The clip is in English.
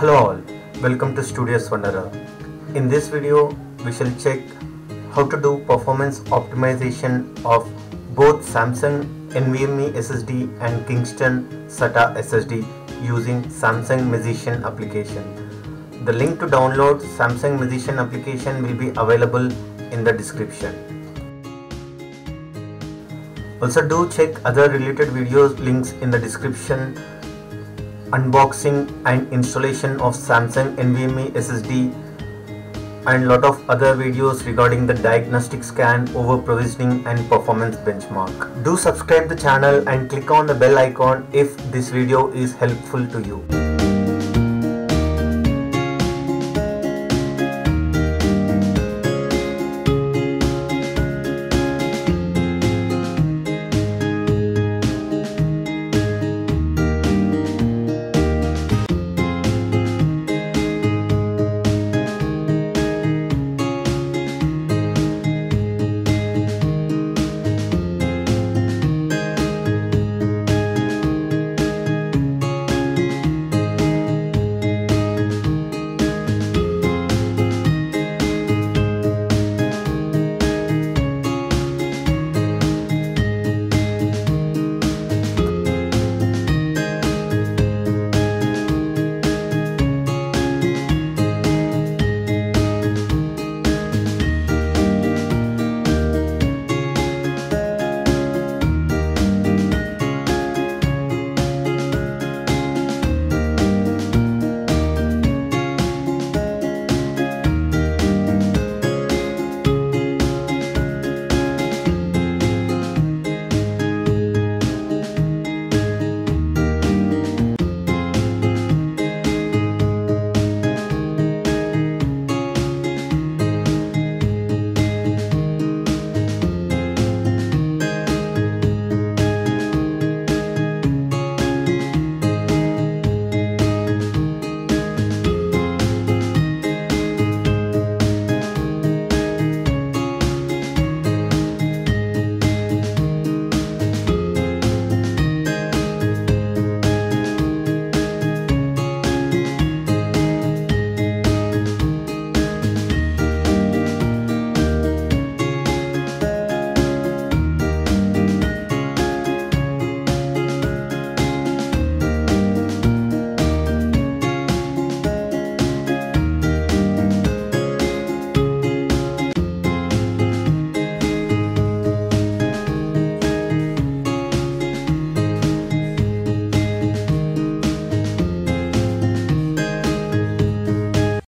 Hello all, welcome to Studious Wanderer. In this video, we shall check how to do performance optimization of both Samsung NVMe SSD and Kingston SATA SSD using Samsung Musician application. The link to download Samsung Musician application will be available in the description. Also do check other related videos links in the description. Unboxing and installation of Samsung NVMe SSD and lot of other videos regarding the diagnostic scan, over provisioning and performance benchmark. Do subscribe the channel and click on the bell icon if this video is helpful to you.